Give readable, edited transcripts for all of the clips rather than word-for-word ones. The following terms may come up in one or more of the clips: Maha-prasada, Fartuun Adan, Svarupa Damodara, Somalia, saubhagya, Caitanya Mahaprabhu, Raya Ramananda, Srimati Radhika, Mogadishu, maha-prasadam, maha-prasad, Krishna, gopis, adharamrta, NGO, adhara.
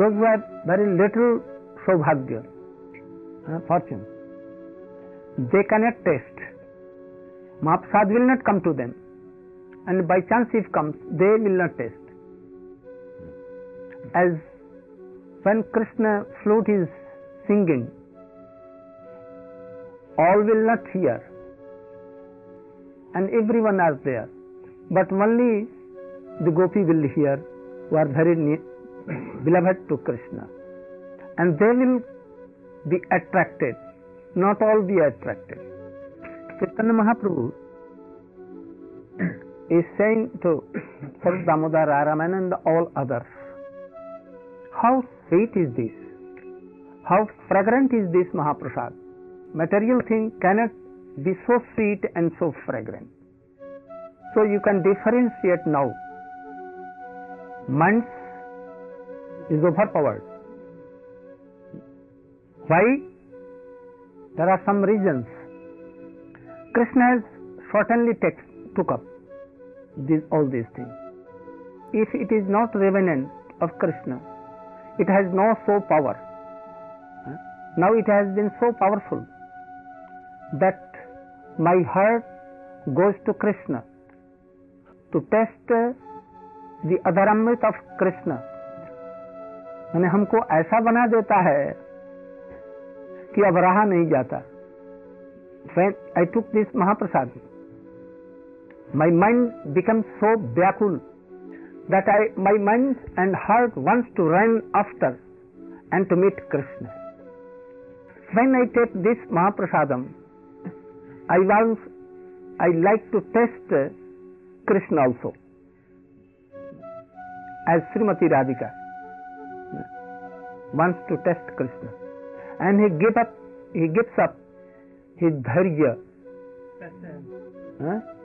Those who have very little saubhagya, fortune, they cannot taste. Maha-prasad will not come to them, and by chance it comes, they will not taste. As when Krishna flute is singing, all will not hear, and everyone are there, but only the gopi will hear, who are very beloved to Krishna, and they will be attracted. Not all be attracted. Caitanya Mahaprabhu is saying to Svarupa Damodara, Raya Ramananda, and all others, how sweet is this? How fragrant is this Maha-prasada? Material thing cannot be so sweet and so fragrant. So you can differentiate now. Months is overpowered. Why? There are some reasons. Krishna has certainly took up all these things. If it is not revenant of Krishna, it has no so power. Now it has been so powerful that my heart goes to Krishna to test the adharamrta of Krishna. मैंने हमको ऐसा बना देता है कि अब रहा नहीं जाता. When I took this Maha-prasada, my mind becomes so vyakul that my mind and heart wants to run after and to meet Krishna. When I take this Maha-prasadam, I like to taste Krishna also. As Srimati Radhika wants to test Krishna. And he gives up his dharya,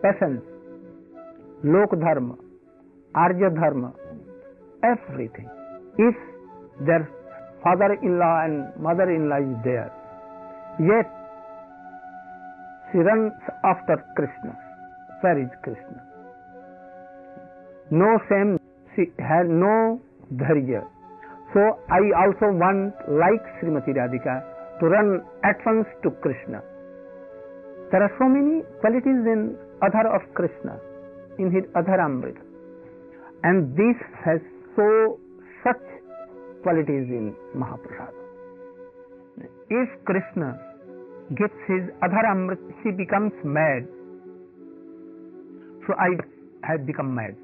passion, lok dharma, arya dharma, everything. If their father-in-law and mother-in-law is there, yet she runs after Krishna. Where is Krishna? No shame, she has no dharya. So I also want, like Srimati Radhika, to run at once to Krishna. There are so many qualities in Adhar of Krishna, in his adharamrta. And this has such qualities in Maha-prasada. If Krishna gets his adharamrta, she becomes mad. So I have become mad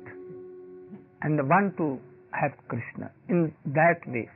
and want to have Krishna in that way.